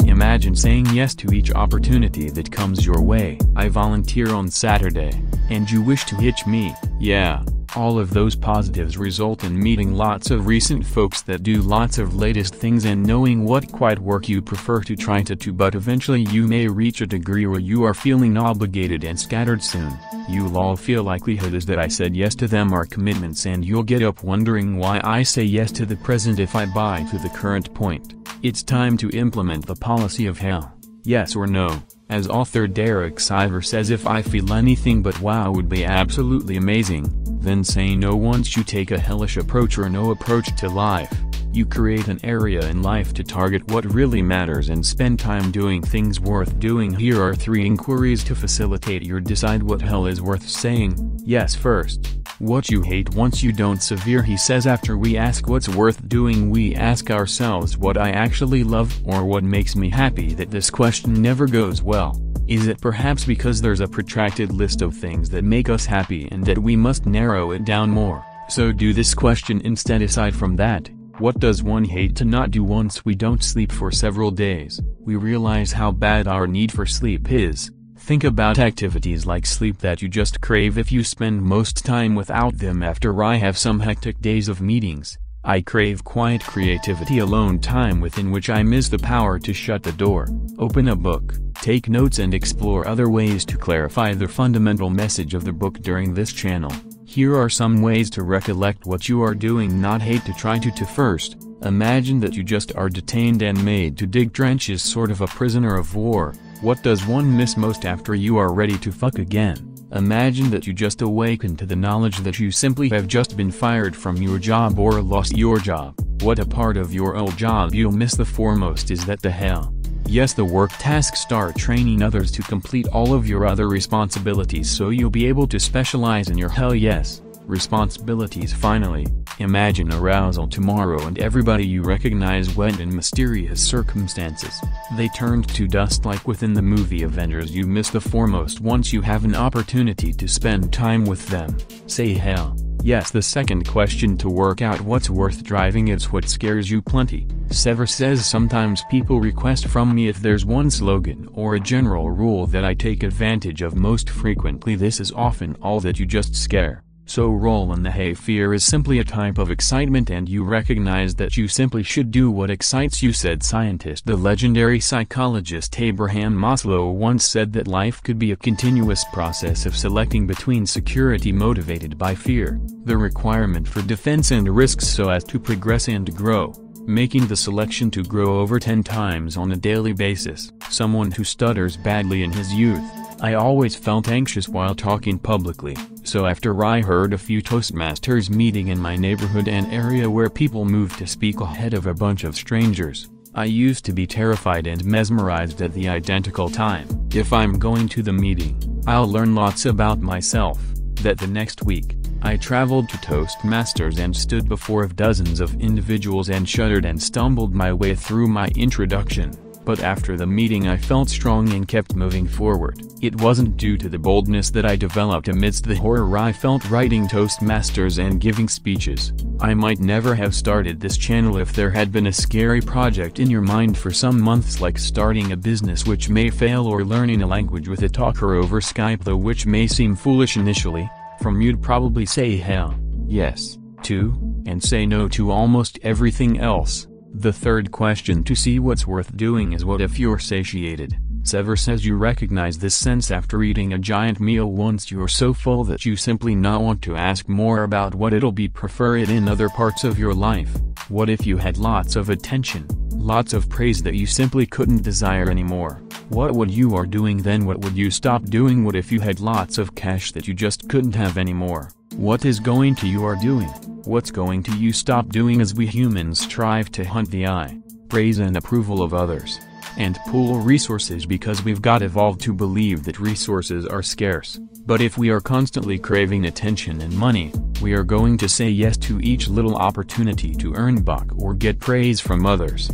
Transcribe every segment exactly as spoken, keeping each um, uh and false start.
Imagine saying yes to each opportunity that comes your way. I volunteer on Saturday, and you wish to hitch me, yeah. All of those positives result in meeting lots of recent folks that do lots of latest things and knowing what quiet work you prefer to try to do, but eventually you may reach a degree where you are feeling obligated and scattered soon. You'll all feel likelihood is that I said yes to them are commitments, and you'll get up wondering why I say yes to the present if I buy to the current point. It's time to implement the policy of hell, yes or no. As author Derek Sivers says, if I feel anything but wow would be absolutely amazing, then say no once you take a hellish approach or no approach to life. You create an area in life to target what really matters and spend time doing things worth doing. Here are three inquiries to facilitate your decide what hell is worth saying yes first. What you hate once you don't severe he says after we ask what's worth doing we ask ourselves what I actually love or what makes me happy. That this question never goes well. Is it perhaps because there's a protracted list of things that make us happy and that we must narrow it down more? So do this question instead. Aside from that, what does one hate to not do? Once we don't sleep for several days, we realize how bad our need for sleep is. Think about activities like sleep that you just crave. If you spend most time without them, after I have some hectic days of meetings, I crave quiet creativity, alone time within which I miss the power to shut the door, open a book, take notes and explore other ways to clarify the fundamental message of the book during this channel. Here are some ways to recollect what you are doing not hate to try to to first. Imagine that you just are detained and made to dig trenches, sort of a prisoner of war. What does one miss most after you are ready to fuck again? Imagine that you just awaken to the knowledge that you simply have just been fired from your job or lost your job. What a part of your old job you'll miss. The foremost is that the hell yes the work tasks start training others to complete all of your other responsibilities, so you'll be able to specialize in your hell yes responsibilities. Finally, imagine arousal tomorrow and everybody you recognize went in mysterious circumstances. They turned to dust like within the movie Avengers. You miss the foremost once you have an opportunity to spend time with them. Say hell yes. The second question to work out what's worth driving is what scares you plenty. Sivers says sometimes people request from me if there's one slogan or a general rule that I take advantage of most frequently. This is often all that you just scare. So roll in the hay. Fear is simply a type of excitement, and you recognize that you simply should do what excites you, said scientist. The legendary psychologist Abraham Maslow once said that life could be a continuous process of selecting between security motivated by fear, the requirement for defense and risks so as to progress and grow, making the selection to grow over ten times on a daily basis. Someone who stutters badly in his youth, I always felt anxious while talking publicly, so after I heard a few Toastmasters meeting in my neighborhood, an area where people move to speak ahead of a bunch of strangers, I used to be terrified and mesmerized at the identical time. If I'm going to the meeting, I'll learn lots about myself. That the next week, I traveled to Toastmasters and stood before of dozens of individuals and shuddered and stumbled my way through my introduction. But after the meeting I felt strong and kept moving forward. It wasn't due to the boldness that I developed amidst the horror I felt writing Toastmasters and giving speeches. I might never have started this channel if there had been a scary project in your mind for some months, like starting a business which may fail or learning a language with a talker over Skype, though which may seem foolish initially. From you'd probably say hell yes to, and say no to almost everything else. The third question to see what's worth doing is what if you're satiated. Sivers says you recognize this sense after eating a giant meal. Once you're so full that you simply not want to ask more about what it'll be, prefer it in other parts of your life. What if you had lots of attention, lots of praise that you simply couldn't desire anymore? What would you are doing then? What would you stop doing? What if you had lots of cash that you just couldn't have anymore? What is going to you are doing? What's going to you stop doing? As we humans strive to hunt the eye, praise and approval of others, and pool resources because we've got evolved to believe that resources are scarce. But if we are constantly craving attention and money, we are going to say yes to each little opportunity to earn buck or get praise from others.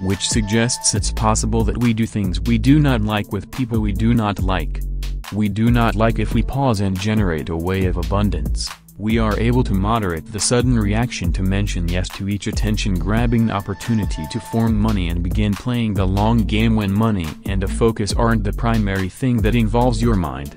Which suggests it's possible that we do things we do not like with people we do not like. We do not like if we pause and generate a wave of abundance. we are able to moderate the sudden reaction to mention yes to each attention-grabbing opportunity to form money and begin playing the long game when money and a focus aren't the primary thing that involves your mind.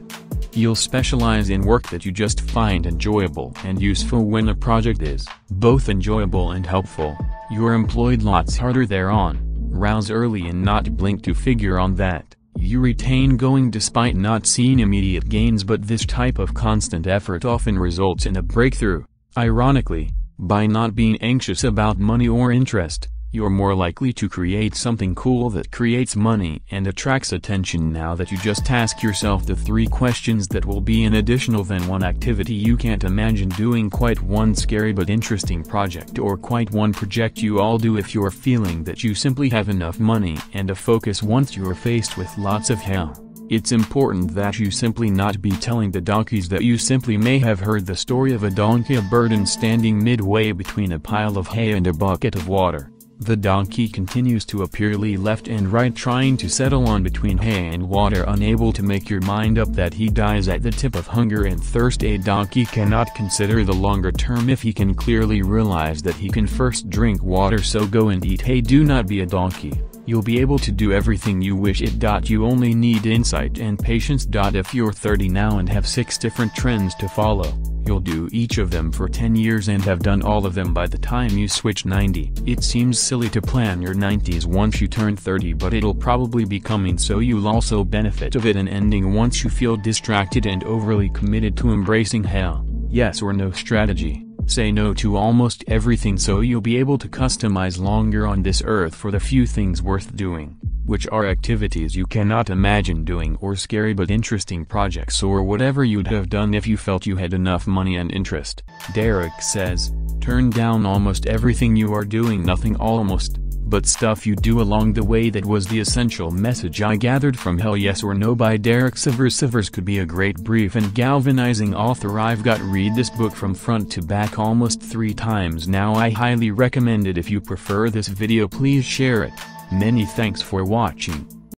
You'll specialize in work that you just find enjoyable and useful when a project is both enjoyable and helpful. You're employed lots harder thereon. Rouse early and not blink to figure on that. You retain going despite not seeing immediate gains, but this type of constant effort often results in a breakthrough. Ironically, by not being anxious about money or interest, you're more likely to create something cool that creates money and attracts attention now that you just ask yourself the three questions that will be an additional than one activity you can't imagine doing, quite one scary but interesting project, or quite one project you all do if you're feeling that you simply have enough money and a focus once you're faced with lots of hell. It's important that you simply not be telling the donkeys that you simply may have heard the story of a donkey, a burden standing midway between a pile of hay and a bucket of water. The donkey continues to appearly left and right, trying to settle on between hay and water, unable to make your mind up that he dies at the tip of hunger and thirst. A donkey cannot consider the longer term if he can clearly realize that he can first drink water, so go and eat hay. Do not be a donkey. You'll be able to do everything you wish it. You only need insight and patience. If you're thirty now and have six different trends to follow, you'll do each of them for ten years and have done all of them by the time you switch ninety. It seems silly to plan your nineties once you turn thirty, but it'll probably be coming, so you'll also benefit of it and ending once you feel distracted and overly committed to embracing hell. Yes or no strategy. Say no to almost everything, so you'll be able to customize longer on this earth for the few things worth doing, which are activities you cannot imagine doing or scary but interesting projects or whatever you'd have done if you felt you had enough money and interest. Derek says, turn down almost everything you are doing, nothing almost, but stuff you do along the way. That was the essential message I gathered from Hell Yes or No by Derek Sivers. Sivers could be a great, brief and galvanizing author. I've got read this book from front to back almost three times now. I highly recommend it. If you prefer this video, please share it. Many thanks for watching.